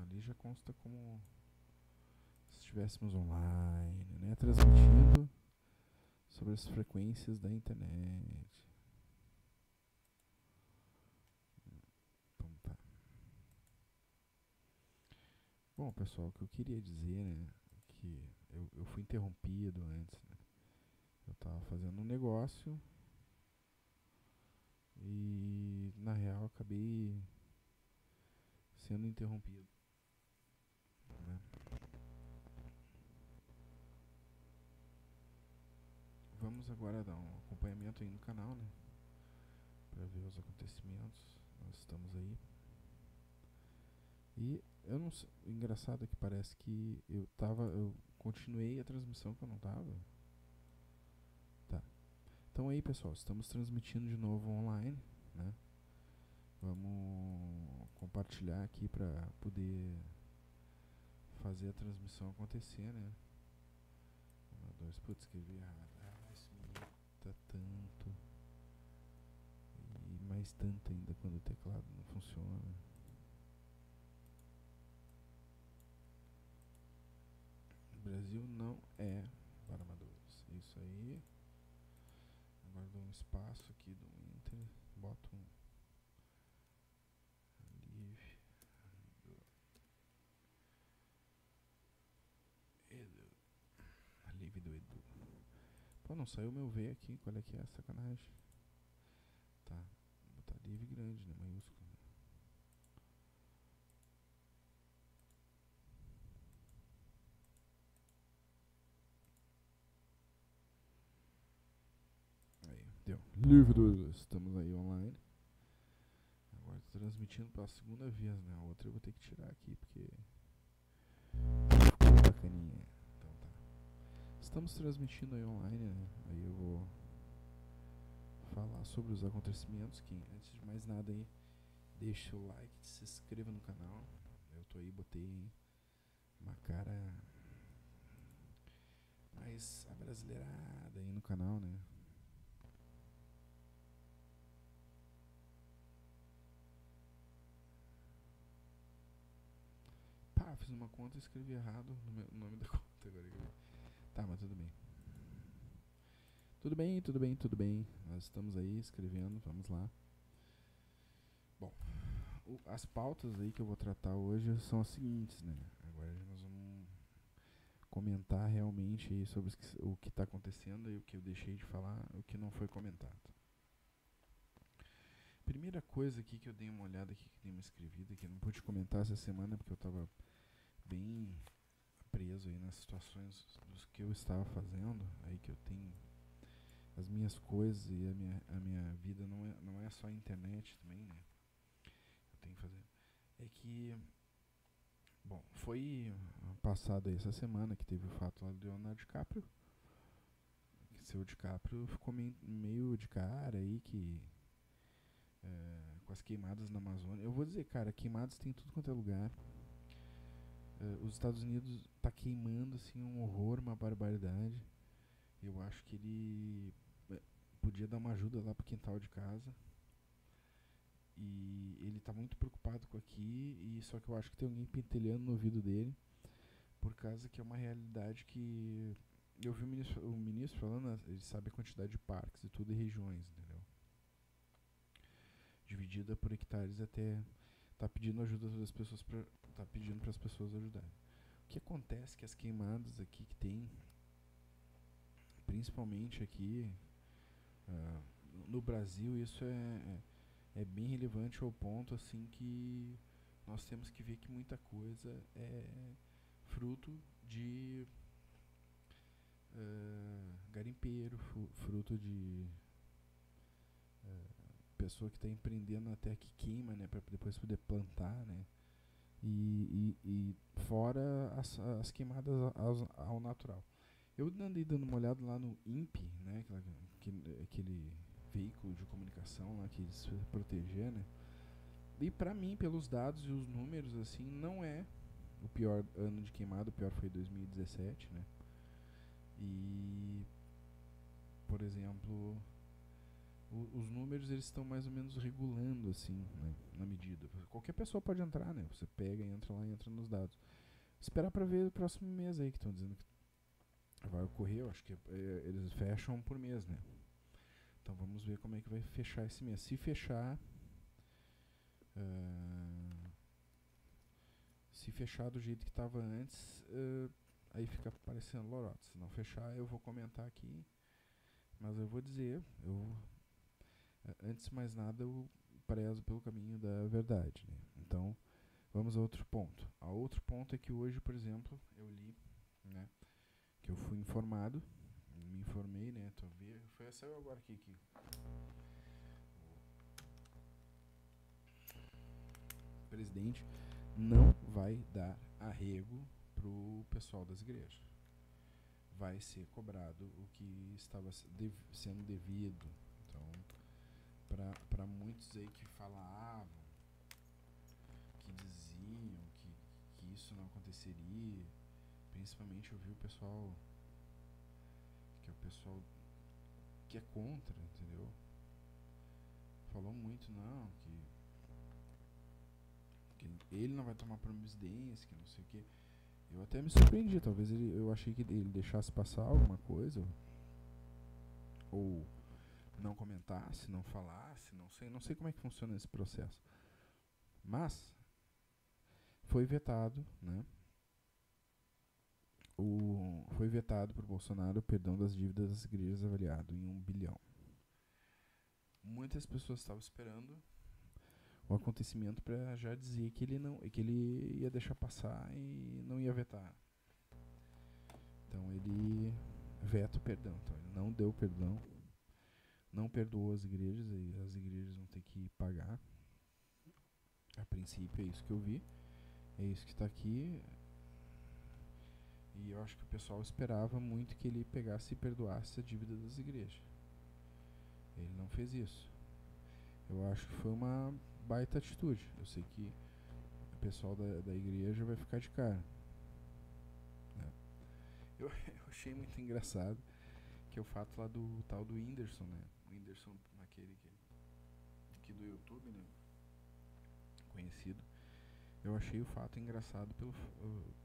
Ali já consta como se estivéssemos online, né? Transmitindo sobre as frequências da internet. Então tá. Bom, pessoal, o que eu queria dizer, né, que eu fui interrompido antes, né? Eu estava fazendo um negócio e, na real, acabei sendo interrompido, né? Vamos agora dar um acompanhamento aí no canal, né, para ver os acontecimentos. Nós estamos aí. E eu não sei, o engraçado é que parece que eu continuei a transmissão que eu não tava. Tá. Então aí, pessoal, estamos transmitindo de novo online, né? Vamos compartilhar aqui para poder fazer a transmissão acontecer, né? Putz, escrevi errado. Tá tanto e mais tanto ainda quando o teclado não funciona. O Brasil não é para amadores. Isso aí. Agora dou um espaço aqui do Inter, boto um livre do Edu. Livre do Edu. Pô, não saiu meu V aqui, qual é que é? Sacanagem. Tá, vou botar livre grande, né, maiúsculo. Aí, deu. Livre do... Estamos aí online. Agora estou transmitindo pela segunda vez, né, a outra eu vou ter que tirar aqui, porque... ficou bacaninha. Estamos transmitindo aí online, né? Aí eu vou falar sobre os acontecimentos. Que antes de mais nada aí, deixa o like, se inscreva no canal. Eu tô aí, botei uma cara mais abrasileirada aí no canal, né? Pá, fiz uma conta e escrevi errado o nome da conta agora. Tá, mas tudo bem. Tudo bem. Nós estamos aí escrevendo, vamos lá. Bom, as pautas aí que eu vou tratar hoje são as seguintes, né? Agora nós vamos comentar realmente aí sobre o que está acontecendo e o que eu deixei de falar, o que não foi comentado. Primeira coisa aqui que eu dei uma olhada aqui, que dei uma escrevida, que eu não pude comentar essa semana porque eu estava bem... preso aí nas situações dos que eu estava fazendo, aí que eu tenho as minhas coisas e a minha vida não é só a internet também, né? Eu tenho que fazer. É que, bom, foi passada essa semana que teve o fato lá do Leonardo DiCaprio, que seu DiCaprio ficou meio de cara aí que com as queimadas na Amazônia. Eu vou dizer, cara, queimadas tem tudo quanto é lugar. Os Estados Unidos tá queimando assim um horror, uma barbaridade. Eu acho que ele podia dar uma ajuda lá pro quintal de casa. E ele tá muito preocupado com aqui, e só que eu acho que tem alguém pentelhando no ouvido dele, por causa que é uma realidade que eu vi o ministro falando, ele sabe a quantidade de parques e tudo e regiões, entendeu? Dividida por hectares até tá pedindo ajuda das pessoas para as pessoas ajudarem. O que acontece que as queimadas aqui que tem, principalmente aqui no Brasil, isso é bem relevante ao ponto assim que nós temos que ver que muita coisa é fruto de garimpeiro, fruto de pessoa que está empreendendo até que queima, né, para depois poder plantar, né? E fora as queimadas ao natural. Eu andei dando uma olhada lá no INPE, né, aquele veículo de comunicação lá que eles protegem, né, e pra mim, pelos dados e os números, assim, não é o pior ano de queimada. O pior foi 2017, né, e, por exemplo, os números eles estão mais ou menos regulando assim, né, na medida. Qualquer pessoa pode entrar, né? Você pega, entra lá e entra nos dados. Esperar para ver o próximo mês aí que estão dizendo que vai ocorrer. Eu acho que eles fecham por mês, né? Então vamos ver como é que vai fechar esse mês. Se fechar, do jeito que estava antes, aí fica aparecendo lorota. Se não fechar, eu vou comentar aqui. Mas eu vou dizer, antes de mais nada, eu prezo pelo caminho da verdade, né? Então, vamos a outro ponto. A outro ponto é que hoje, por exemplo, eu li, né, que eu fui informado, me informei, né, foi essa eu agora aqui. O presidente não vai dar arrego pro pessoal das igrejas. Vai ser cobrado o que estava sendo devido. Então, para muitos aí que falavam, que diziam que isso não aconteceria, principalmente eu vi o pessoal, que é o pessoal que é contra, entendeu? Falou muito, não, que ele não vai tomar providência, que não sei o que. Eu até me surpreendi, talvez eu achei que ele deixasse passar alguma coisa, ou não comentasse, não falasse, não sei como é que funciona esse processo. Mas foi vetado, né? Foi vetado por Bolsonaro o perdão das dívidas das igrejas avaliado em 1 bilhão. Muitas pessoas estavam esperando o acontecimento para já dizer que ele ia deixar passar e não ia vetar. Então ele veta o perdão. Então ele não deu perdão, não perdoou as igrejas, e as igrejas vão ter que pagar. A princípio é isso que eu vi, é isso que está aqui. E eu acho que o pessoal esperava muito que ele pegasse e perdoasse a dívida das igrejas. Ele não fez isso. Eu acho que foi uma baita atitude. Eu sei que o pessoal da igreja vai ficar de cara. Eu achei muito engraçado que é o fato lá do tal do Whindersson, né? O Whindersson, naquele que do YouTube, né? Conhecido. Eu achei o fato engraçado pelo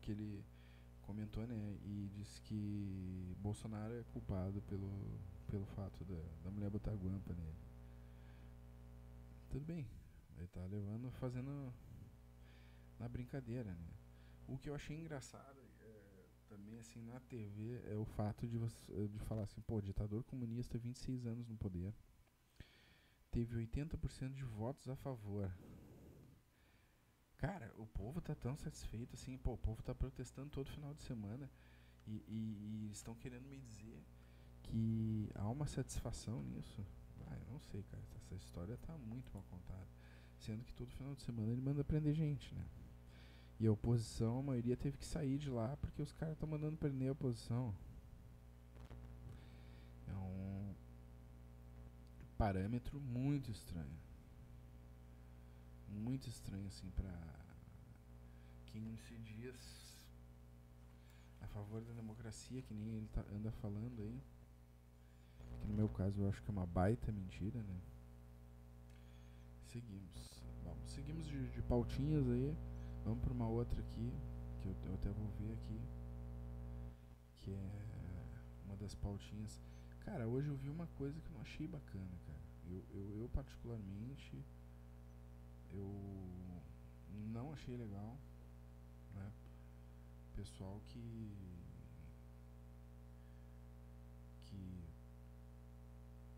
que ele comentou, né? E disse que Bolsonaro é culpado pelo fato da mulher botar guampa nele. Tudo bem, ele tá fazendo na brincadeira, né? O que eu achei engraçado também, assim, na TV, é o fato de falar assim, pô, ditador comunista, 26 anos no poder, teve 80% de votos a favor. Cara, o povo tá tão satisfeito, assim, pô, o povo tá protestando todo final de semana e estão querendo me dizer que há uma satisfação nisso. Ah, eu não sei, cara, essa história tá muito mal contada, sendo que todo final de semana ele manda prender gente, né? E a oposição, a maioria teve que sair de lá porque os caras estão mandando prender a oposição. É um parâmetro muito estranho, muito estranho, assim, pra quem se diz a favor da democracia, que nem ele anda falando aí. Que no meu caso eu acho que é uma baita mentira, né? Seguimos. Bom, seguimos de pautinhas aí. Vamos para uma outra aqui, que eu até vou ver aqui, que é uma das pautinhas. Cara, hoje eu vi uma coisa que eu achei bacana, cara. Eu particularmente, eu não achei legal, né? Pessoal que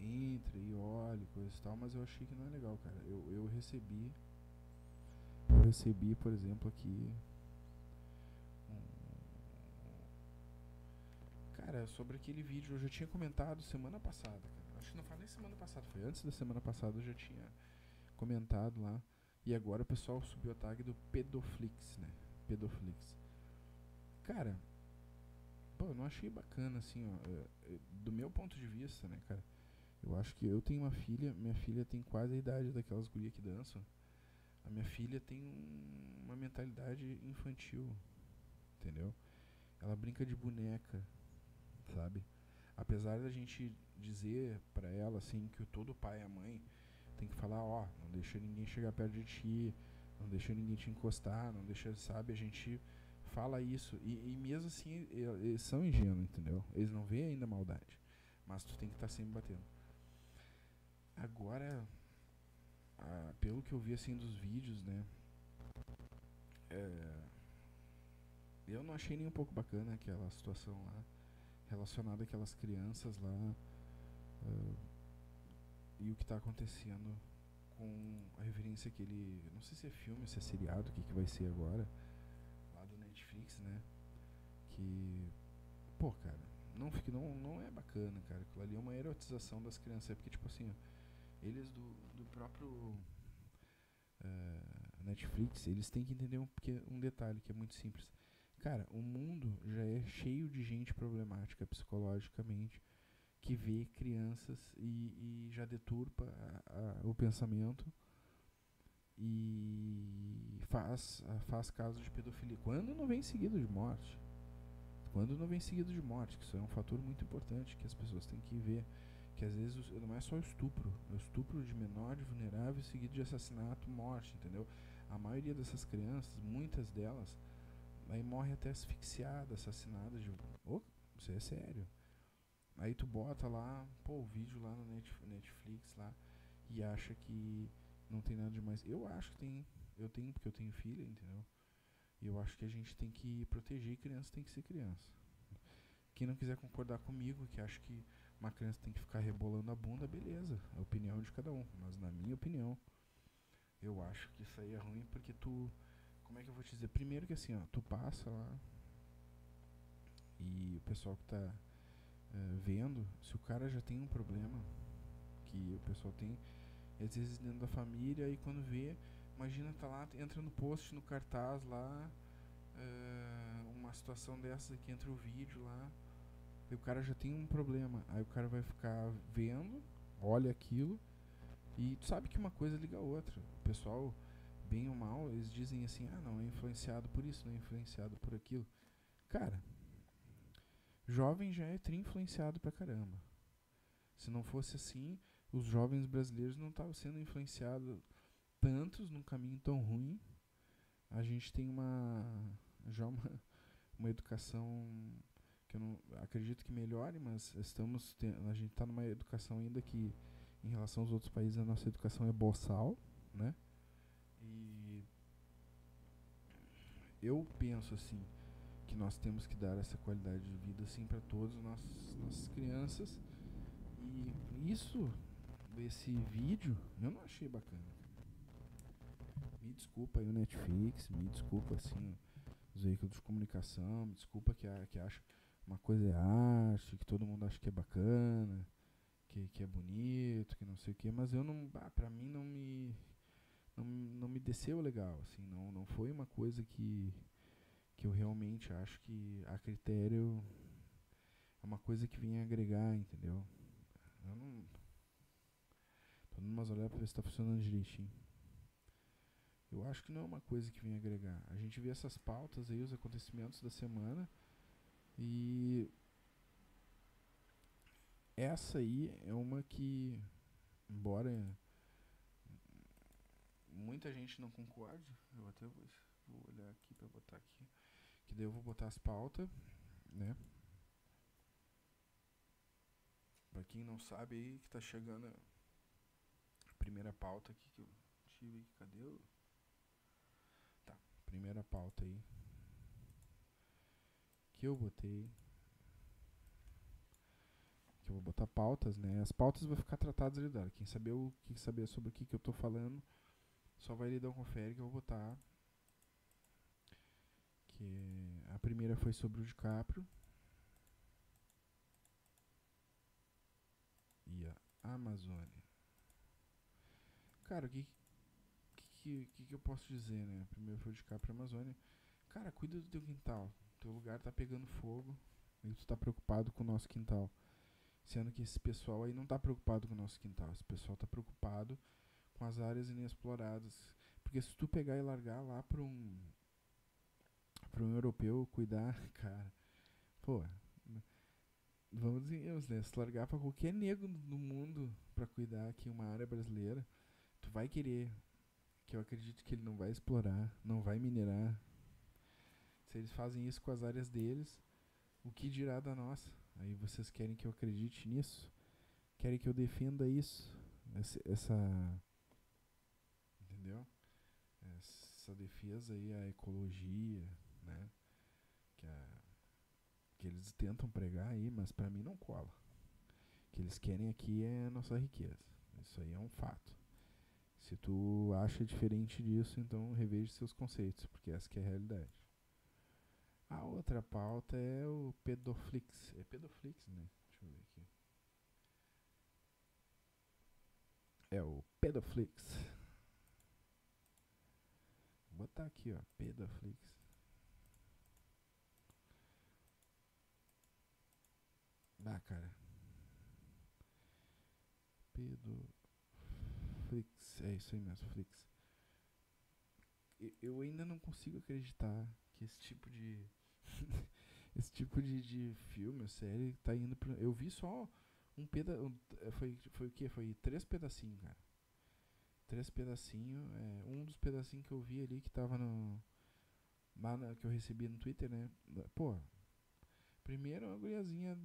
entra e olha coisas e tal, mas eu achei que não é legal, cara. Eu recebi, por exemplo, aqui cara, sobre aquele vídeo. Eu já tinha comentado semana passada, cara. Acho que não foi nem semana passada, foi antes da semana passada. Eu já tinha comentado lá. E agora o pessoal subiu a tag do Pedoflix, né? Pedoflix. Cara, pô, eu não achei bacana, assim, ó. Do meu ponto de vista, né, cara? Eu acho que eu tenho uma filha, minha filha tem quase a idade daquelas gurias que dançam. A minha filha tem uma mentalidade infantil, entendeu? Ela brinca de boneca, sabe? apesar da gente dizer para ela assim que todo pai e mãe tem que falar, ó, não deixa ninguém chegar perto de ti, não deixa ninguém te encostar, não deixa, sabe, a gente fala isso, e mesmo assim eles são ingênuos, entendeu? Eles não veem ainda a maldade, mas tu tem que estar sempre batendo. Agora, pelo que eu vi assim dos vídeos, né, eu não achei nem um pouco bacana aquela situação lá, relacionada àquelas crianças lá, e o que está acontecendo com a referência que ele, não sei se é filme, se é seriado, o que vai ser agora, lá do Netflix, né, que, pô, cara, não é bacana, cara, aquilo ali é uma erotização das crianças, é porque, tipo assim, ó, eles do próprio Netflix, eles têm que entender um detalhe que é muito simples, cara, o mundo já é cheio de gente problemática psicologicamente, que vê crianças e já deturpa o pensamento e faz casos de pedofilia. Quando não vem seguido de morte. Que isso é um fator muito importante que as pessoas têm que ver. Que às vezes não é só estupro. É estupro de menor, de vulnerável, seguido de assassinato, morte, entendeu? A maioria dessas crianças, muitas delas, aí morre até asfixiada, assassinada. Isso é sério. Aí tu bota lá, pô, o vídeo lá no Netflix lá, e acha que não tem nada demais. Eu acho que tem, porque eu tenho filha, entendeu? E eu acho que a gente tem que proteger criança, tem que ser criança. Quem não quiser concordar comigo, que acha que uma criança tem que ficar rebolando a bunda, beleza, é a opinião de cada um. Mas na minha opinião, eu acho que isso aí é ruim, porque tu, como é que eu vou te dizer? Primeiro que assim, ó, tu passa lá, e o pessoal que tá vendo, se o cara já tem um problema que o pessoal tem às vezes dentro da família, e quando vê, imagina, tá lá, entra no post, no cartaz lá, uma situação dessa que entra o vídeo lá, e o cara já tem um problema, aí o cara vai ficar vendo, olha aquilo, e tu sabe que uma coisa liga a outra. O pessoal, bem ou mal, eles dizem assim, ah, não, é influenciado por isso, não é influenciado por aquilo. Cara, jovem já é influenciado pra caramba. Se não fosse assim, os jovens brasileiros não estavam sendo influenciados tantos num caminho tão ruim. A gente tem uma educação que eu não acredito que melhore, mas a gente está numa educação ainda que, em relação aos outros países, a nossa educação é boçal, né? E eu penso assim, que nós temos que dar essa qualidade de vida assim para todas as nossas crianças. E isso, esse vídeo, eu não achei bacana. Me desculpa aí o Netflix, me desculpa assim os veículos de comunicação, me desculpa que acha uma coisa é arte, que todo mundo acha que é bacana, que é bonito, que não sei o que, mas eu não, pra mim não me desceu legal, assim, não foi uma coisa que eu realmente acho que a critério é uma coisa que vem agregar, entendeu? Eu não... Tô dando umas olhadas pra ver se tá funcionando direitinho. Eu acho que não é uma coisa que vem agregar. A gente vê essas pautas aí, os acontecimentos da semana, e essa aí é uma que, embora muita gente não concorde, eu até vou olhar aqui pra botar aqui, que daí eu vou botar as pautas, né? Pra quem não sabe aí, que tá chegando a primeira pauta aqui que eu tive aqui, cadê eu? Tá, primeira pauta aí que eu botei, que eu vou botar pautas, né? As pautas vão ficar tratadas ali, quem saber sobre o que eu tô falando, só vai lhe dar um confere que eu vou botar. A primeira foi sobre o DiCaprio e a Amazônia. Cara, o que eu posso dizer, né? A primeira foi o DiCaprio e a Amazônia. Cara, cuida do teu quintal. Teu lugar tá pegando fogo e tu tá preocupado com o nosso quintal. Sendo que esse pessoal aí não tá preocupado com o nosso quintal. Esse pessoal tá preocupado com as áreas inexploradas. Porque se tu pegar e largar lá para um europeu cuidar, cara, pô, vamos em erros, né? Se largar pra qualquer nego no mundo pra cuidar aqui uma área brasileira, tu vai querer, que eu acredito que ele não vai explorar, não vai minerar. Se eles fazem isso com as áreas deles, o que dirá da nossa? Aí vocês querem que eu acredite nisso? Querem que eu defenda isso? Entendeu? Essa defesa aí à ecologia, né? Que eles tentam pregar aí, mas pra mim não cola. O que eles querem aqui é a nossa riqueza. Isso aí é um fato. Se tu acha diferente disso, então reveja seus conceitos, porque essa que é a realidade. A outra pauta é o Pedoflix. É Pedoflix, né? Deixa eu ver aqui. É o Pedoflix. Vou botar aqui, ó, Pedoflix. Ah, cara. Pedoflix. É isso aí mesmo, Flix. Eu ainda não consigo acreditar que esse tipo de esse tipo de filme ou série tá indo pra... Eu vi só um pedaço. Foi o que? Foi 3 pedacinhos, cara. 3 pedacinhos. É, um dos pedacinhos que eu vi ali que tava no... Lá que eu recebi no Twitter, né? Pô, primeiro é a guriazinha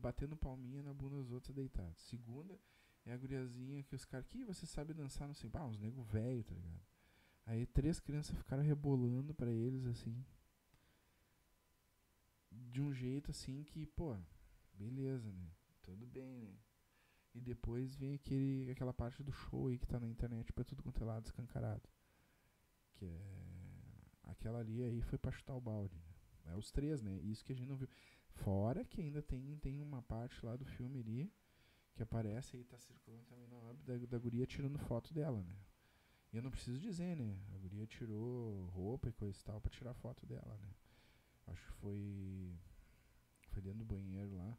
batendo palminha na bunda dos outros deitados. Segunda é a guriazinha que os caras... Que você sabe dançar, não sei... Ah, uns nego velho, tá ligado? Aí 3 crianças ficaram rebolando pra eles, assim. De um jeito, assim, que, pô... Beleza, né? Tudo bem, né? E depois vem aquela parte do show aí que tá na internet pra tudo quanto é lado, escancarado. Que é... Aquela ali aí foi pra chutar o balde, né? É os 3, né? Isso que a gente não viu. Fora que ainda tem uma parte lá do filme ali... Que aparece aí, tá circulando também na web da guria tirando foto dela, né? E eu não preciso dizer, né? A guria tirou roupa e coisa e tal pra tirar foto dela, né? Acho que foi dentro do banheiro lá.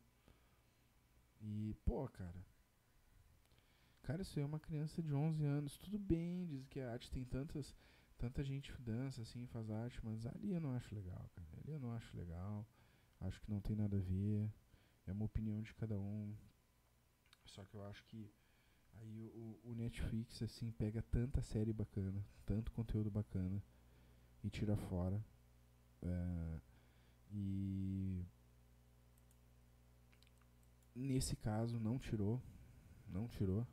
E, pô, cara... Cara, isso aí é uma criança de 11 anos. Tudo bem, diz que a arte tem tanta gente que dança, assim, faz arte. Mas ali eu não acho legal, cara. Ali eu não acho legal. Acho que não tem nada a ver. É uma opinião de cada um. Só que eu acho que... Aí o Netflix, assim, pega tanta série bacana, tanto conteúdo bacana, e tira fora. E... Nesse caso, não tirou. Não tirou.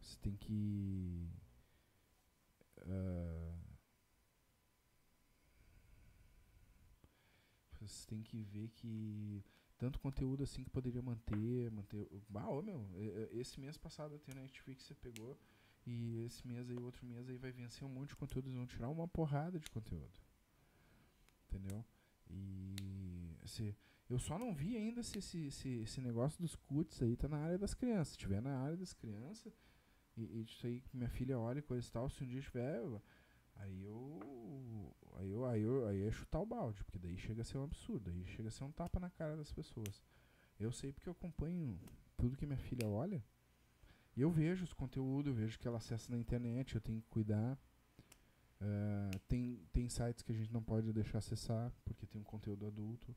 Você tem que... Você tem que ver que... Tanto conteúdo assim que poderia manter... Ah, ô meu, esse mês passado eu tenho na Netflix, você pegou, e esse mês aí, outro mês aí vai vencer um monte de conteúdo, eles vão tirar uma porrada de conteúdo. Entendeu? E... Assim, eu só não vi ainda se esse negócio dos cuts aí tá na área das crianças. Se tiver na área das crianças, e isso aí que minha filha olha e coisa e tal, se um dia tiver... Aí é chutar o balde, porque daí chega a ser um absurdo, aí chega a ser um tapa na cara das pessoas. Eu sei porque eu acompanho tudo que minha filha olha, e eu vejo os conteúdos, eu vejo que ela acessa na internet, eu tenho que cuidar. Tem sites que a gente não pode deixar acessar, porque tem um conteúdo adulto.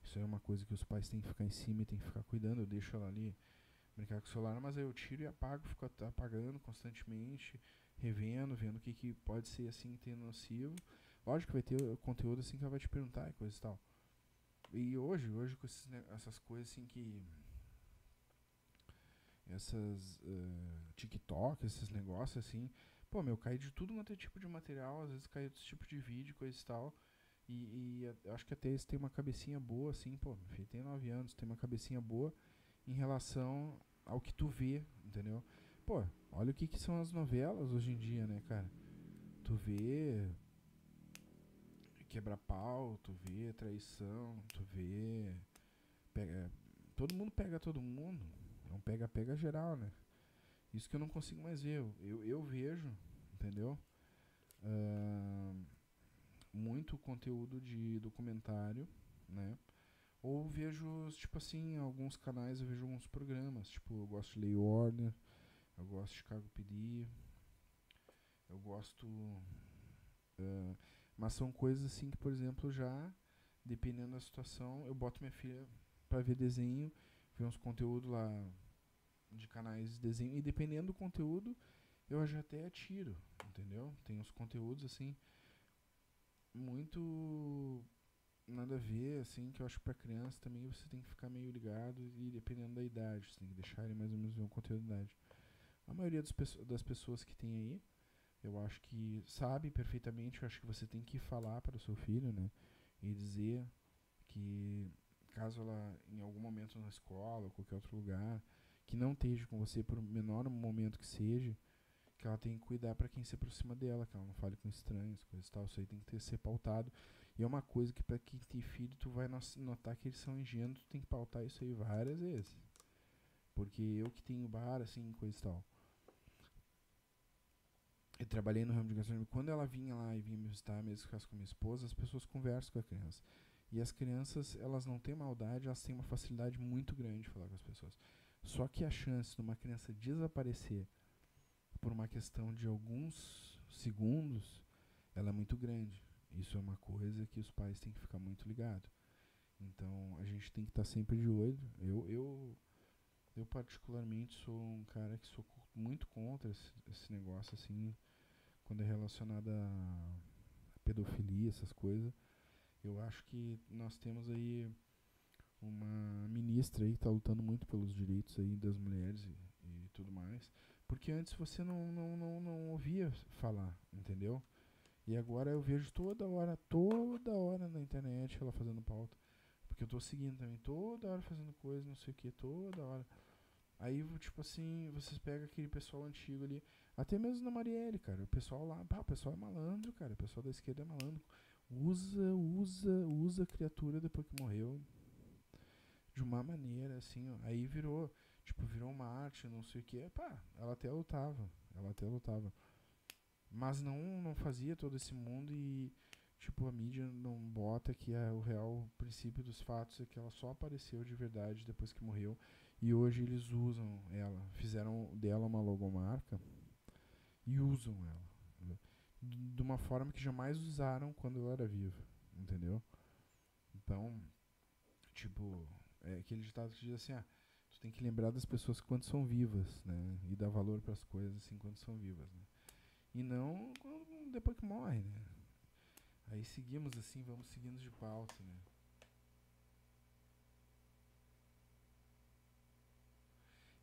Isso é uma coisa que os pais têm que ficar em cima e tem que ficar cuidando. Eu deixo ela ali brincar com o celular, mas aí eu tiro e apago, fico apagando constantemente, revendo, vendo o que pode ser assim, ter nocivo. Lógico que vai ter conteúdo assim que ela vai te perguntar e coisa e tal. E hoje com essas coisas assim que... Essas TikTok, esses negócios assim... Pô, meu, cai de tudo quanto é tipo de material, às vezes cai desse tipo de vídeo, coisa e tal. E eu acho que até eles têm uma cabecinha boa assim, pô, meu filho tem 9 anos, tem uma cabecinha boa em relação ao que tu vê, entendeu? Pô, olha o que são as novelas hoje em dia, né, cara? Tu vê quebra-pau, tu vê traição, tu vê... Todo mundo pega todo mundo. É um pega-pega geral, né? Isso que eu não consigo mais ver. Eu vejo, entendeu? Muito conteúdo de documentário, né? Ou vejo, tipo assim, alguns canais, eu vejo alguns programas. Tipo, eu gosto de Law & Order, eu gosto de Chicago PD, eu gosto... mas são coisas assim que, por exemplo, já, dependendo da situação, eu boto minha filha pra ver desenho ver uns conteúdos lá de canais de desenho. E dependendo do conteúdo, eu já até tiro, entendeu? Tem uns conteúdos, assim, muito nada a ver, assim, que eu acho que pra criança também você tem que ficar meio ligado, e dependendo da idade, você tem que deixar ele mais ou menos ver um conteúdo da idade. A maioria das pessoas que tem aí, eu acho que sabe perfeitamente, eu acho que você tem que falar para o seu filho, né? E dizer que caso ela, em algum momento na escola ou qualquer outro lugar, que não esteja com você por menor momento que seja, que ela tem que cuidar para quem se aproxima dela, que ela não fale com estranhos, coisas e tal. Isso aí tem que ser pautado. E é uma coisa que para quem tem filho, tu vai notar que eles são ingênuos, tu tem que pautar isso aí várias vezes. Porque eu que tenho bar, assim, coisa e tal. Eu trabalhei no ramo de gastronomia. Quando ela vinha lá e vinha me visitar, mesmo que eu fosse com a minha esposa, as pessoas conversam com a criança. E as crianças, elas não têm maldade, elas têm uma facilidade muito grande de falar com as pessoas. Só que a chance de uma criança desaparecer por uma questão de alguns segundos, ela é muito grande. Isso é uma coisa que os pais têm que ficar muito ligados. Então, a gente tem que estar sempre de olho. Eu particularmente sou um cara que sou muito contra esse negócio, assim, quando é relacionado a pedofilia, essas coisas. Eu acho que nós temos aí uma ministra aí que está lutando muito pelos direitos aí das mulheres e tudo mais, porque antes você não ouvia falar, entendeu? E agora eu vejo toda hora na internet ela fazendo pauta. Porque eu tô seguindo também, toda hora fazendo coisa, não sei o que, toda hora. Aí, tipo assim, vocês pegam aquele pessoal antigo ali, até mesmo na Marielle, cara, o pessoal lá, pá, o pessoal é malandro, cara, o pessoal da esquerda é malandro. Usa a criatura depois que morreu de uma maneira, assim, ó. Aí virou uma arte, não sei o que, pá, ela até lutava. Mas não fazia todo esse mundo e... Tipo, a mídia não bota que o real princípio dos fatos é que ela só apareceu de verdade depois que morreu. E hoje eles usam ela, fizeram dela uma logomarca e usam ela. De uma forma que jamais usaram quando ela era viva, entendeu? Então, tipo, é aquele ditado que diz assim, ah, tu tem que lembrar das pessoas quando são vivas, né? E dar valor para as coisas assim quando são vivas, né? E não depois que morre, né? Aí seguimos assim, vamos seguindo de pauta, né?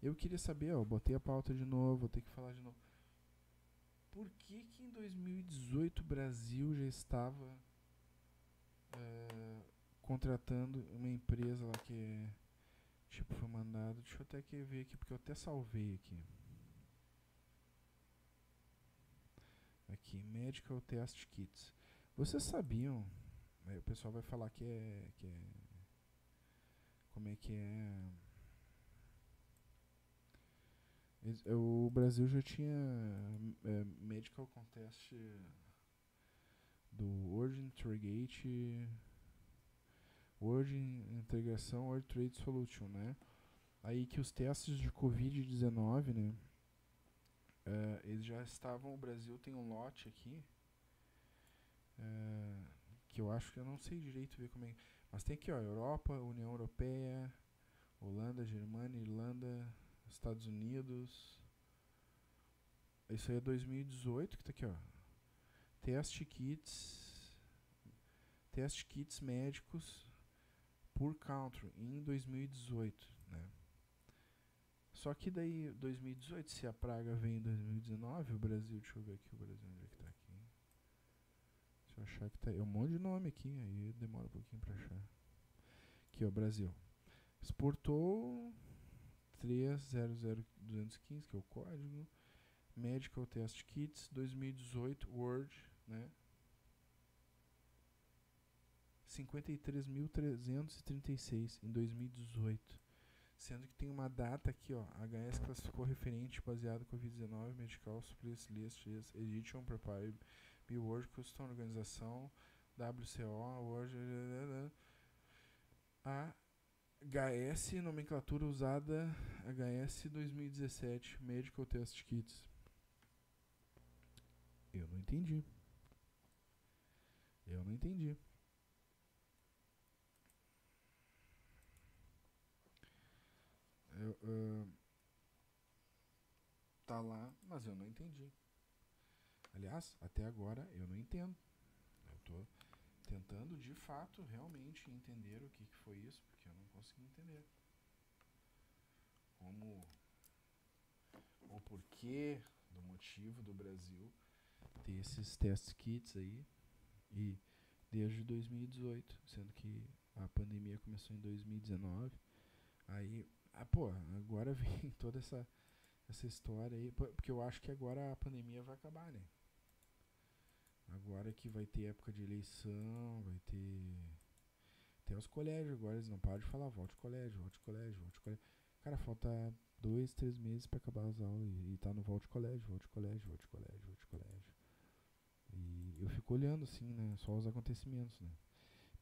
Eu queria saber, ó, botei a pauta de novo, vou ter que falar de novo. Por que que em 2018 o Brasil já estava contratando uma empresa lá que é, tipo, foi mandado... Deixa eu até ver aqui, porque eu até salvei aqui. Aqui, Medical Test Kits. Vocês sabiam, aí o pessoal vai falar que é como é que é, o Brasil já tinha Medical Contest do World Integration World Trade Solution, né? Aí que os testes de Covid-19, né, eles já estavam, o Brasil tem um lote aqui, que eu acho que eu não sei direito ver como é, mas tem aqui, ó, Europa, União Europeia, Holanda, Germânia, Irlanda, Estados Unidos. Isso aí é 2018 que tá aqui, ó. Test kits médicos por country em 2018, né? Só que daí 2018, se a praga vem em 2019, o Brasil, deixa eu ver aqui o Brasil onde é que tá aqui. Achar que tá, é um monte de nome aqui, aí demora um pouquinho pra achar. Aqui, ó, Brasil. Exportou 300215, que é o código. Medical Test Kits 2018 World, né? 53.336 em 2018. Sendo que tem uma data aqui, ó. HS classificou referente baseado com Covid-19 Medical Supplies List Edition Prepared. World Custom Organização, WCO, World, a HS, nomenclatura usada, HS 2017, Medical Test Kits. Eu não entendi. tá lá, mas eu não entendi. Aliás, até agora eu não entendo. Eu tô tentando de fato realmente entender o que, que foi isso, porque eu não consegui entender. Como o porquê do motivo do Brasil ter esses test kits aí e desde 2018, sendo que a pandemia começou em 2019. Aí, pô, agora vem toda essa história aí, porque eu acho que agora a pandemia vai acabar, né? Agora que vai ter época de eleição, vai ter até os colégios, agora eles não param de falar, volte colégio, volte colégio, volte colégio. Cara, falta 2, 3 meses pra acabar as aulas e tá no volte colégio, volte colégio, volte colégio, volte colégio. E eu fico olhando assim, né, só os acontecimentos, né?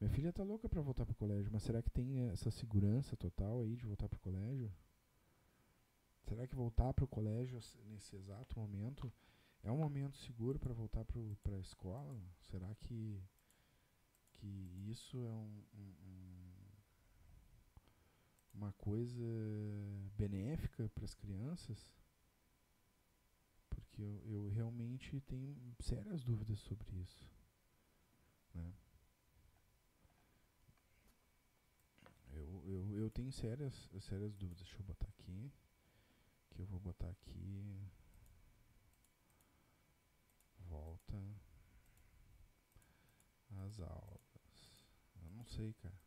Minha filha tá louca pra voltar pro colégio, mas será que tem essa segurança total aí de voltar pro colégio? Será que voltar pro colégio nesse exato momento é um momento seguro para voltar para a escola? Será que isso é uma coisa benéfica para as crianças? Porque eu realmente tenho sérias dúvidas sobre isso, né? Eu tenho sérias dúvidas. Deixa eu botar aqui. Que eu vou botar aqui. Volta às aulas. Eu não sei, cara.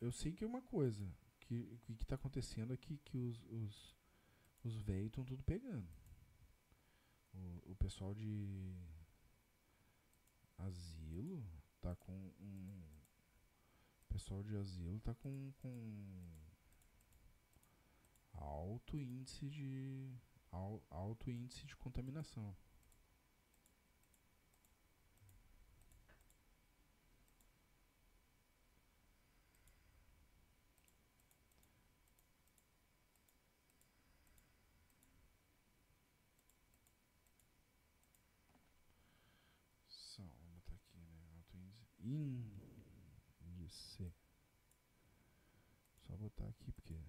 Eu sei que é uma coisa. Que tá acontecendo aqui, que os velhos estão tudo pegando. O pessoal de asilo tá com pessoal de asilo tá com alto índice de contaminação. Vamos botar aqui, né? Alto índice. Só botar aqui porque eu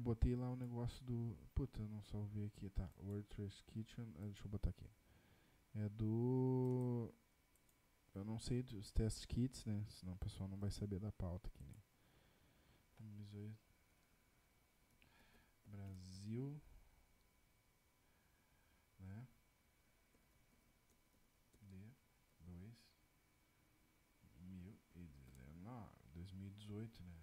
botei lá o negócio do... Puta, eu não salvei aqui, tá? World Trash Kitchen, deixa eu botar aqui. É do... Eu não sei dos test kits, né? Senão o pessoal não vai saber da pauta aqui, né? Brasil, né? De 2019, 2018, né?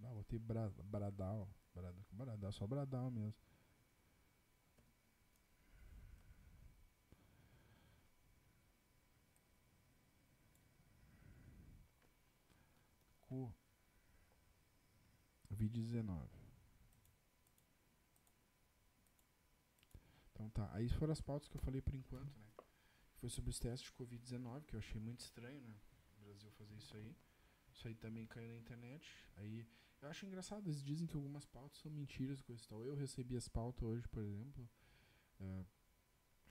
Não, botei Bradal. Bradal, só Bradal mesmo. Covid-19. Então tá, aí foram as pautas que eu falei por enquanto, né? Foi sobre os testes de Covid-19, que eu achei muito estranho, né? O Brasil fazer isso aí. Isso aí também caiu na internet. Aí eu acho engraçado, eles dizem que algumas pautas são mentiras, coisa e tal. Eu recebi as pautas hoje, por exemplo,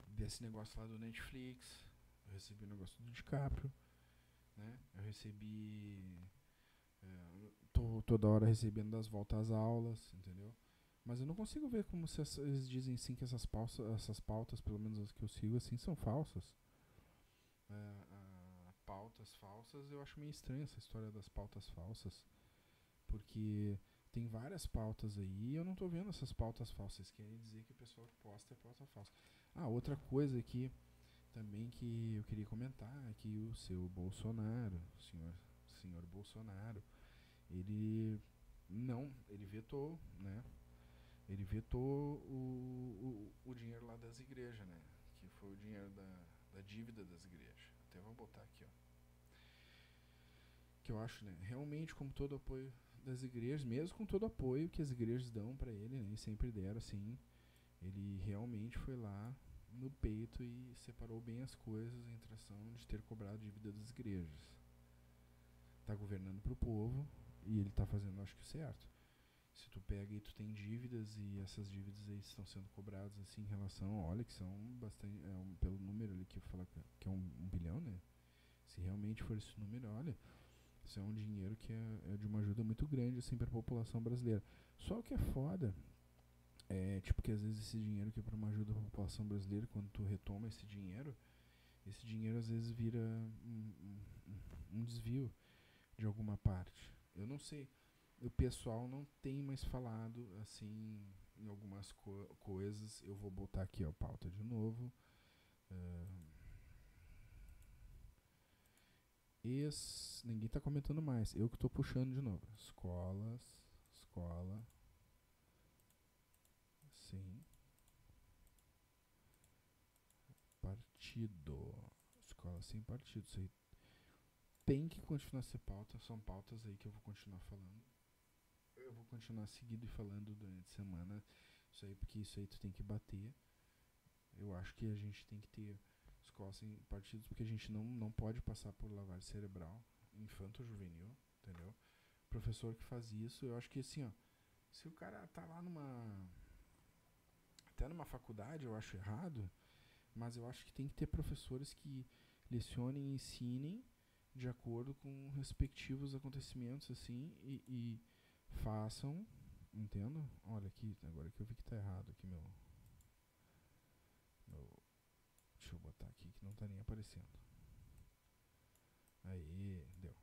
desse negócio lá do Netflix. Eu recebi o negócio do DiCaprio, né? Eu recebi... tô toda hora recebendo das voltas às aulas, entendeu? Mas eu não consigo ver como se eles dizem sim que essas pautas, pelo menos as que eu sigo, assim, são falsas. Pautas falsas, eu acho meio estranha essa história das pautas falsas, porque tem várias pautas aí e eu não tô vendo essas pautas falsas. Querem dizer que o pessoal posta é pauta falsa. Ah, outra coisa aqui também que eu queria comentar é que o seu Bolsonaro, o senhor Bolsonaro, ele vetou, né? Ele vetou o dinheiro lá das igrejas, né? Que foi o dinheiro da dívida das igrejas. Até vou botar aqui, ó. Que eu acho, né? Realmente, como todo apoio das igrejas, mesmo com todo apoio que as igrejas dão pra ele, né? E sempre deram, assim, ele realmente foi lá no peito e separou bem as coisas em relação de ter cobrado dívida das igrejas. está governando para o povo e ele está fazendo, acho que, o certo. Se tu pega e tu tem dívidas e essas dívidas aí estão sendo cobradas assim em relação, olha, que são bastante, pelo número ali que eu falo que é 1 bilhão, né? Se realmente for esse número, olha, isso é um dinheiro que é de uma ajuda muito grande assim para a população brasileira. Só o que é foda é tipo que às vezes esse dinheiro que é para uma ajuda para a população brasileira, quando tu retoma esse dinheiro às vezes vira um desvio de alguma parte. Eu não sei, o pessoal não tem mais falado assim em algumas coisas. Eu vou botar aqui a pauta de novo. Ninguém está comentando mais. Eu que estou puxando de novo. Escola. Sim. Partido. Escola sem partido. Isso aí tem que continuar a ser pauta. São pautas aí que eu vou continuar falando. Eu vou continuar seguindo e falando durante a semana. Isso aí, porque isso aí tu tem que bater. Eu acho que a gente tem que ter escola sem partidos, porque a gente não pode passar por lavagem cerebral infanto-juvenil, entendeu? Professor que faz isso, eu acho que assim, ó, se o cara tá lá até numa faculdade, eu acho errado, mas eu acho que tem que ter professores que lecionem e ensinem de acordo com respectivos acontecimentos, assim, e façam, entendo? Olha aqui, agora que eu vi que tá errado aqui, deixa eu botar aqui que não tá nem aparecendo. Aí, deu.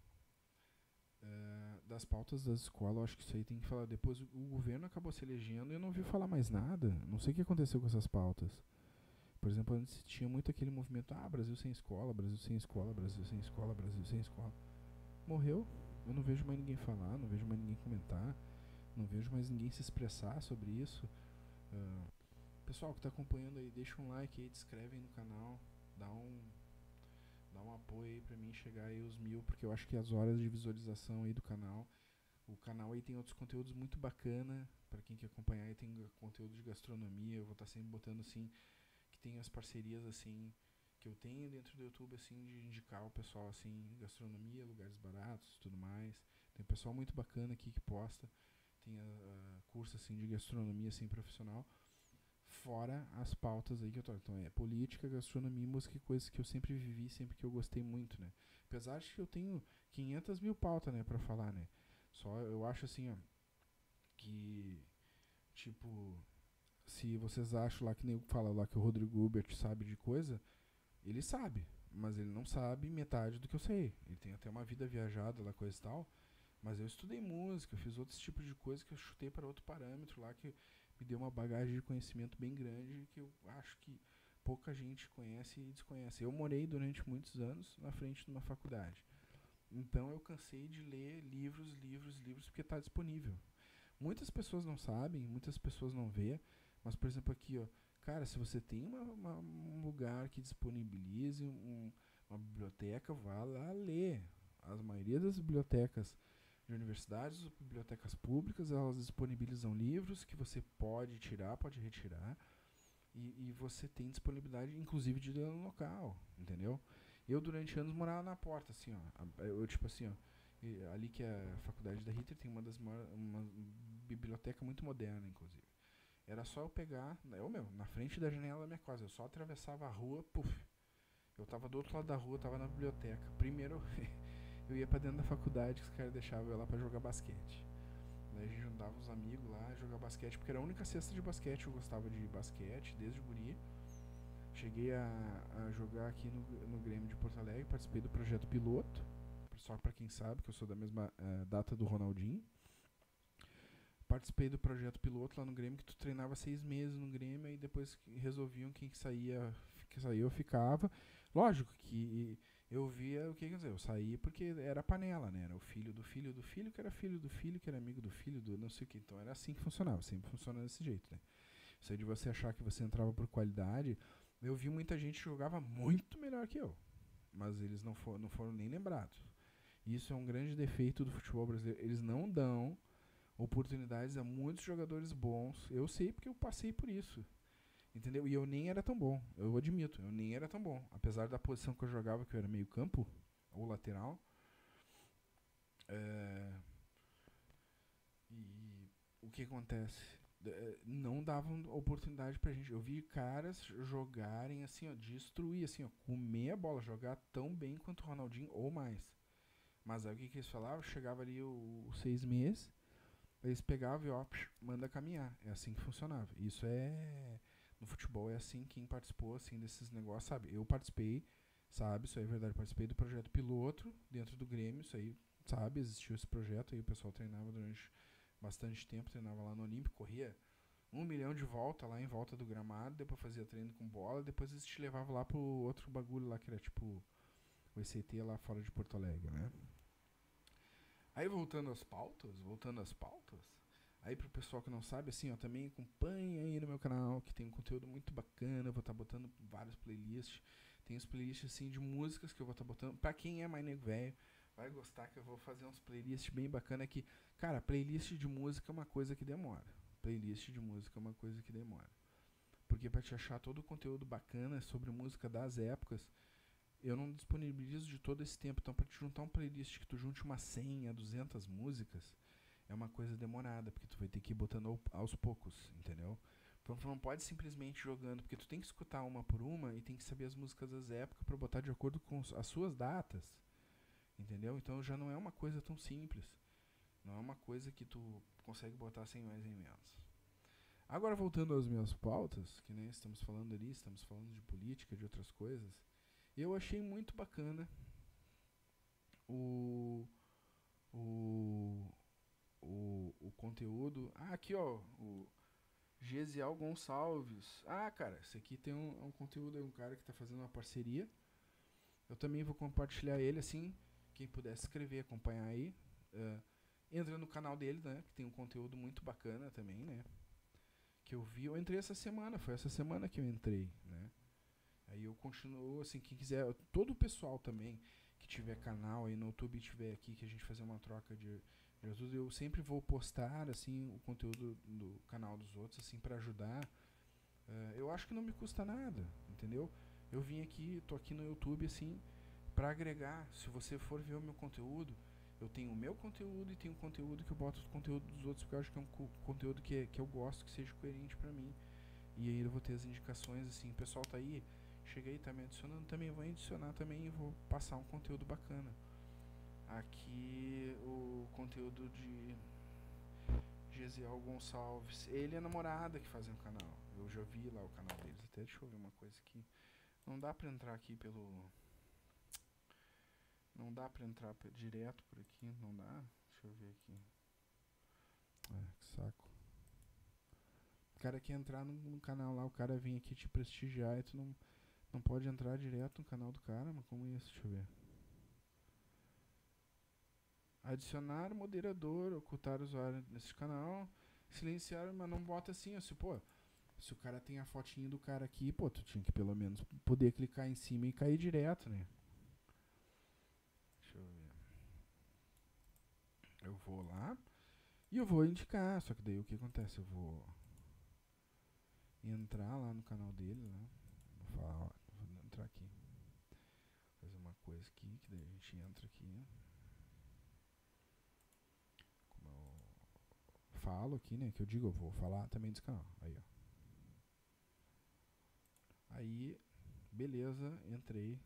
Das pautas das escolas, eu acho que isso aí tem que falar. Depois o governo acabou se elegendo e eu não ouvi falar mais nada. Não sei o que aconteceu com essas pautas. Por exemplo, antes tinha muito aquele movimento, Brasil sem escola, Brasil sem escola, Brasil sem escola, Brasil sem escola. Morreu. Eu não vejo mais ninguém falar, não vejo mais ninguém comentar, não vejo mais ninguém se expressar sobre isso. Pessoal que está acompanhando aí, deixa um like aí, inscreve aí no canal, dá um apoio aí pra mim chegar aí os 1000, porque eu acho que as horas de visualização aí do canal, o canal aí tem outros conteúdos muito bacana, pra quem quer acompanhar aí tem conteúdo de gastronomia, eu vou estar sempre botando assim, que tem as parcerias assim, que eu tenho dentro do YouTube assim, de indicar o pessoal assim, gastronomia, lugares baratos, tudo mais, tem pessoal muito bacana aqui que posta, tem curso assim de gastronomia assim, profissional, fora as pautas aí que eu tô. Então é política, gastronomia, música e coisas que eu sempre vivi, sempre que eu gostei muito, né? Apesar de que eu tenho 500.000 pautas, né, pra falar, né? Só eu acho assim, ó, que, tipo, se vocês acham lá, que nem eu falo lá, que o Rodrigo Hubert sabe de coisa, ele sabe, mas ele não sabe metade do que eu sei. Ele tem até uma vida viajada lá, coisa e tal, mas eu estudei música, eu fiz outros tipos de coisa que eu chutei para outro parâmetro lá, que me deu uma bagagem de conhecimento bem grande que eu acho que pouca gente conhece e desconhece. Eu morei durante muitos anos na frente de uma faculdade. Então eu cansei de ler livros, porque está disponível. Muitas pessoas não sabem, muitas pessoas não vê, mas por exemplo aqui, ó, cara, se você tem um lugar que disponibilize uma biblioteca, vá lá ler. A maioria das bibliotecas de universidades, bibliotecas públicas, elas disponibilizam livros que você pode tirar, pode retirar, e você tem disponibilidade, inclusive, de ler no local, entendeu? Eu, durante anos, morava na porta, assim, ó, eu, tipo assim, ó, ali que é a faculdade da Ritter, tem uma biblioteca muito moderna, inclusive. Era só eu pegar, na frente da janela da minha casa, eu só atravessava a rua, puf, eu tava do outro lado da rua, tava na biblioteca. Primeiro, eu ia pra dentro da faculdade, que os caras deixavam eu lá pra jogar basquete. Daí a gente juntava os amigos lá, jogar basquete, porque era a única cesta de basquete, eu gostava de basquete, desde guri. Cheguei a jogar aqui no Grêmio de Porto Alegre, participei do projeto piloto, só pra quem sabe, que eu sou da mesma data do Ronaldinho. Participei do projeto piloto lá no Grêmio, que tu treinava 6 meses no Grêmio, e depois resolviam quem saía eu ficava. Lógico que eu via o que quer dizer, eu saí porque era panela, né? Era o filho do filho, que era amigo do filho do não sei o que. Então era assim que funcionava, sempre funciona desse jeito, né? Isso aí de você achar que você entrava por qualidade, eu vi muita gente que jogava muito melhor que eu, mas eles não foram nem lembrados. Isso é um grande defeito do futebol brasileiro, eles não dão oportunidades a muitos jogadores bons. Eu sei porque eu passei por isso, entendeu? E eu nem era tão bom, eu admito, eu nem era tão bom, apesar da posição que eu jogava, que eu era meio campo ou lateral. E o que acontece? Não davam oportunidade pra gente. Eu vi caras jogarem assim, ó, destruir, assim, ó, comer a bola, jogar tão bem quanto o Ronaldinho ou mais. Mas aí o que que eles falavam? Chegava ali os 6 meses, eles pegavam e ó, manda caminhar. É assim que funcionava. Isso é... No futebol é assim, quem participou assim desses negócios, sabe? Eu participei, sabe? Isso aí é verdade, eu participei do projeto piloto dentro do Grêmio, isso aí, sabe? Existiu esse projeto, aí o pessoal treinava durante bastante tempo, treinava lá no Olímpico, corria 1 milhão de volta lá em volta do gramado, depois fazia treino com bola, depois eles te levavam lá pro outro bagulho lá que era tipo o ECT lá fora de Porto Alegre, né? Aí voltando às pautas, aí pro pessoal que não sabe, assim, ó, também acompanha aí no meu canal, que tem um conteúdo muito bacana, eu vou estar botando vários playlists, tem uns playlists assim de músicas que eu vou estar botando, pra quem é mais nego velho, vai gostar que eu vou fazer uns playlists bem bacana aqui. Cara, playlist de música é uma coisa que demora. Playlist de música é uma coisa que demora. Porque pra te achar todo o conteúdo bacana sobre música das épocas, eu não disponibilizo de todo esse tempo. Então pra te juntar um playlist que tu junte umas 100 a 200 músicas, é uma coisa demorada, porque tu vai ter que ir botando aos poucos, entendeu? Então tu não pode simplesmente jogando, porque tu tem que escutar uma por uma e tem que saber as músicas das épocas pra botar de acordo com as suas datas. Entendeu? Então já não é uma coisa tão simples. Não é uma coisa que tu consegue botar sem mais nem menos. Agora voltando às minhas pautas, que nem estamos falando ali, estamos falando de política, de outras coisas. Eu achei muito bacana o conteúdo. Ah, aqui ó, o Gesiel Gonçalves. Ah, cara, esse aqui tem um conteúdo, é um cara que tá fazendo uma parceria. Eu também vou compartilhar ele assim. Quem puder se inscrever, acompanhar aí, entra no canal dele, né? Que tem um conteúdo muito bacana também, né? Que eu vi, eu entrei essa semana, foi essa semana que eu entrei, né? Aí eu continuo, assim, quem quiser, todo o pessoal também que tiver canal aí no YouTube, tiver aqui, que a gente fazer uma troca de ajuda, eu sempre vou postar, assim, o conteúdo do canal dos outros, assim, pra ajudar. Eu acho que não me custa nada, entendeu? Eu vim aqui, tô aqui no YouTube, assim... Para agregar, se você for ver o meu conteúdo, eu tenho o meu conteúdo e tenho o conteúdo que eu boto do conteúdo dos outros, porque eu acho que é um conteúdo que eu gosto, que seja coerente para mim. E aí eu vou ter as indicações, assim, o pessoal tá aí, chega aí, tá me adicionando também, vou adicionar também e vou passar um conteúdo bacana. Aqui o conteúdo de Gesiel Gonçalves, ele é a namorada que faz um canal, eu já vi lá o canal deles, até deixa eu ver uma coisa aqui, não dá pra entrar aqui pelo... Não dá pra entrar direto por aqui, não dá. Deixa eu ver aqui. Ah, que saco. O cara quer entrar no canal lá, o cara vem aqui te prestigiar e tu não pode entrar direto no canal do cara, mas como é isso? Deixa eu ver. Adicionar moderador, ocultar usuário nesse canal, silenciar, mas não bota assim, assim, pô. Se o cara tem a fotinha do cara aqui, pô, tu tinha que pelo menos poder clicar em cima e cair direto, né? Deixa eu ver. Eu vou lá e eu vou indicar, só que daí o que acontece? Eu vou entrar lá no canal dele, né? Vou falar, ó, vou entrar aqui. Fazer uma coisa aqui, que daí a gente entra aqui. Né? Como eu falo aqui, né? Que eu digo, eu vou falar também desse canal. Aí, ó. Aí, beleza, entrei.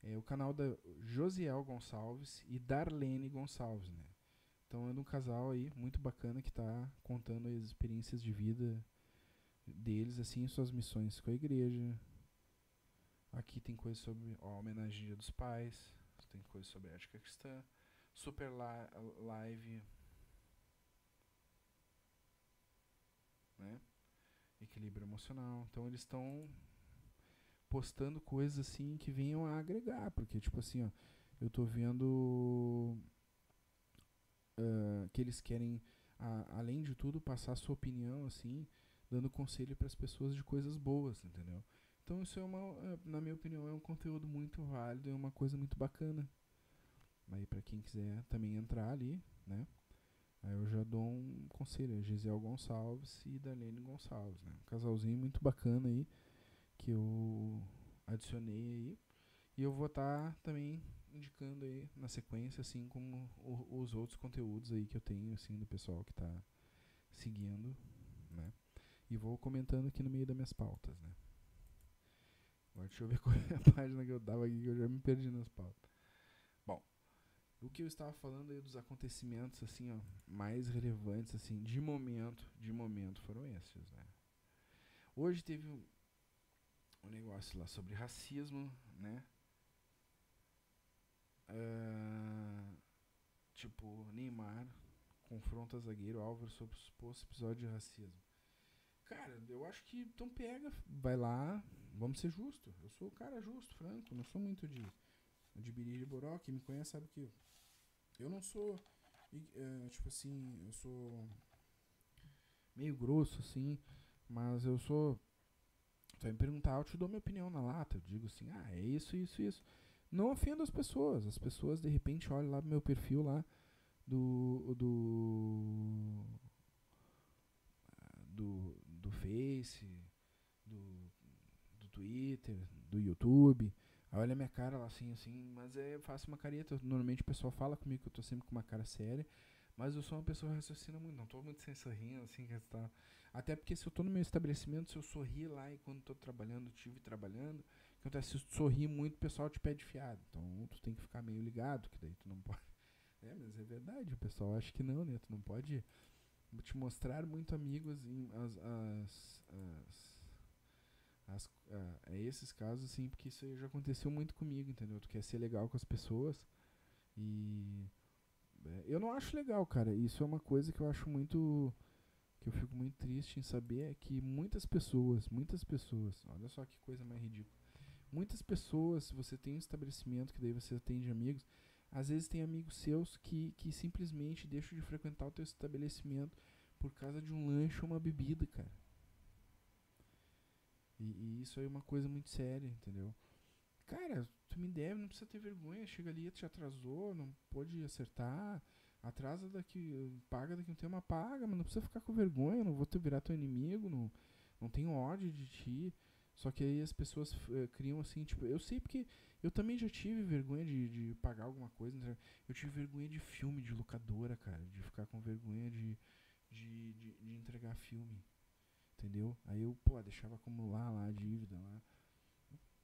É o canal da Josiel Gonçalves e Darlene Gonçalves, né? Então é um casal aí muito bacana que tá contando as experiências de vida deles, assim, suas missões com a igreja. Aqui tem coisa sobre, ó, homenagem ao Dia dos Pais, tem coisa sobre a ética cristã, Super Live, né? Equilíbrio emocional. Então eles estão postando coisas assim que venham a agregar, porque tipo assim, ó, eu tô vendo que eles querem, além de tudo, passar sua opinião, assim, dando conselho para as pessoas de coisas boas, entendeu? Então isso é na minha opinião, é um conteúdo muito válido, é uma coisa muito bacana. Aí para quem quiser também entrar ali, né? Aí eu já dou um conselho, é Gesiel Gonçalves e Darlene Gonçalves, né? Um casalzinho muito bacana aí, que eu adicionei aí, e eu vou estar também indicando aí na sequência, assim como os outros conteúdos aí que eu tenho, assim, do pessoal que está seguindo, né? E vou comentando aqui no meio das minhas pautas, né? Agora deixa eu ver qual é a página que eu tava aqui, que eu já me perdi nas pautas. Bom, o que eu estava falando aí dos acontecimentos, assim, ó, mais relevantes, assim, de momento foram esses, né? Hoje teve um negócio lá sobre racismo, né? Tipo, Neymar confronta zagueiro Álvaro sobre o suposto episódio de racismo. Cara, eu acho que então pega, vai lá, vamos ser justos. Eu sou o cara justo, franco, não sou muito de biriri de boró. Quem me conhece sabe que eu não sou, tipo assim, eu sou meio grosso, assim, mas eu sou, tu vai me perguntar, eu te dou minha opinião na lata, eu digo assim, ah, é isso, isso, isso. Não ofendo as pessoas de repente olham lá pro meu perfil lá do Face, do Twitter, do YouTube, aí olha a minha cara lá assim, mas eu faço uma careta, normalmente o pessoal fala comigo que eu tô sempre com uma cara séria, mas eu sou uma pessoa que raciocina muito, não tô muito sem sorrindo, assim, que tá. Até porque se eu tô no meu estabelecimento, se eu sorrir lá e quando tô trabalhando, estive trabalhando, acontece, se tu sorrir muito, o pessoal te pede fiado, então tu tem que ficar meio ligado, que daí tu não pode... É, mas é verdade, o pessoal acha que não, né, tu não pode... te mostrar muito amigos em esses casos, assim, porque isso já aconteceu muito comigo, entendeu? Tu quer ser legal com as pessoas e eu não acho legal, cara. Isso é uma coisa que eu acho muito, que eu fico muito triste em saber, é que muitas pessoas, olha só que coisa mais ridícula, muitas pessoas, se você tem um estabelecimento que daí você atende amigos, às vezes tem amigos seus que simplesmente deixam de frequentar o teu estabelecimento por causa de um lanche ou uma bebida, cara. E isso aí é uma coisa muito séria, entendeu? Cara, tu me deve, não precisa ter vergonha. Chega ali, tu te atrasou, não pôde acertar. Atrasa daqui, paga daqui um tempo, mas paga. Mas não precisa ficar com vergonha, não vou te virar teu inimigo, não tenho ódio de ti. Só que aí as pessoas criam assim, tipo... Eu sei porque... Eu também já tive vergonha de pagar alguma coisa. Eu tive vergonha de filme, de locadora, cara. De ficar com vergonha de entregar filme. Entendeu? Aí eu, deixava acumular lá a dívida lá.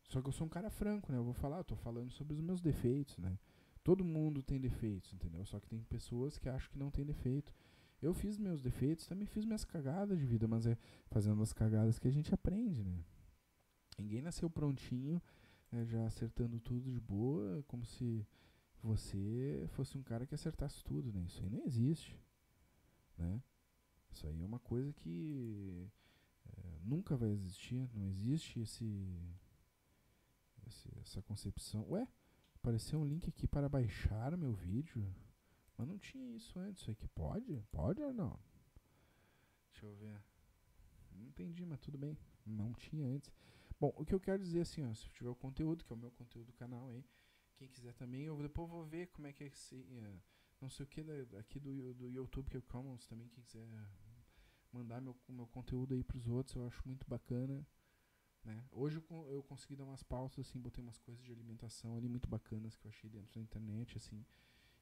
Só que eu sou um cara franco, né? Eu tô falando sobre os meus defeitos, né? Todo mundo tem defeitos, entendeu? Só que tem pessoas que acham que não tem defeito. Eu fiz meus defeitos, também fiz minhas cagadas de vida, mas é fazendo as cagadas que a gente aprende, né? Ninguém nasceu prontinho... já acertando tudo de boa, como se você fosse um cara que acertasse tudo, né? Isso aí não existe, né? Isso aí é uma coisa que nunca vai existir, não existe essa concepção. Ué, apareceu um link aqui para baixar meu vídeo, mas não tinha isso antes, isso aqui pode? Pode ou não? Deixa eu ver, não entendi, mas tudo bem, não tinha antes. Bom, o que eu quero dizer assim, ó, se tiver o conteúdo, que é o meu conteúdo do canal aí, quem quiser também, eu depois vou ver como é que é esse, não sei o que, aqui do YouTube, que é o Commons também, quem quiser mandar meu conteúdo aí pros outros, eu acho muito bacana, né? Hoje eu consegui dar umas pausas, assim, botei umas coisas de alimentação ali muito bacanas que eu achei dentro da internet, assim,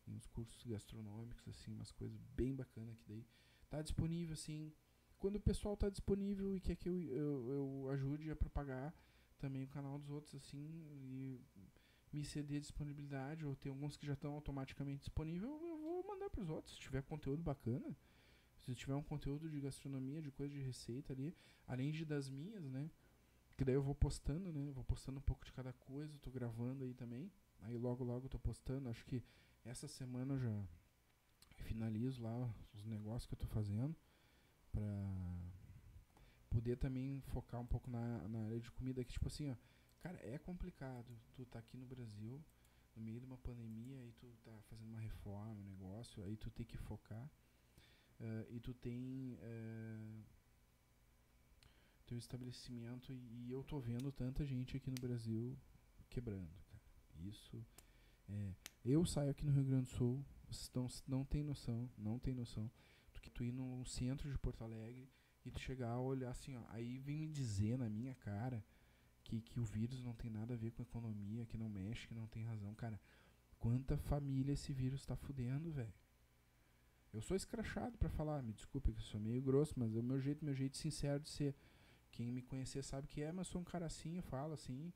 em uns cursos gastronômicos, assim, umas coisas bem bacanas que daí tá disponível, assim... Quando o pessoal tá disponível e quer que eu ajude a propagar também o canal dos outros, assim, e me ceder disponibilidade, ou ter alguns que já estão automaticamente disponíveis, eu vou mandar pros outros. Se tiver conteúdo bacana, se tiver um conteúdo de gastronomia, de coisa de receita ali, além das minhas, né, que daí eu vou postando, né, um pouco de cada coisa, eu tô gravando aí também, aí logo eu tô postando, acho que essa semana eu já finalizo lá os negócios que eu tô fazendo, pra poder também focar um pouco na área de comida, que tipo assim, ó, cara, é complicado, tu tá aqui no Brasil, no meio de uma pandemia, aí tu tá fazendo uma reforma, um negócio, aí tu tem que focar, e tu tem teu estabelecimento, e eu tô vendo tanta gente aqui no Brasil quebrando, cara. Isso, eu saio aqui no Rio Grande do Sul, vocês não tem noção, que tu ir num centro de Porto Alegre e tu chegar a olhar assim, ó, aí vem me dizer na minha cara que o vírus não tem nada a ver com a economia, que não mexe, que não tem razão, cara. quanta família esse vírus tá fudendo, velho. Eu sou escrachado pra falar, me desculpa que eu sou meio grosso, mas é o meu jeito sincero de ser. Quem me conhecer sabe que é, mas sou um cara assim, eu falo assim.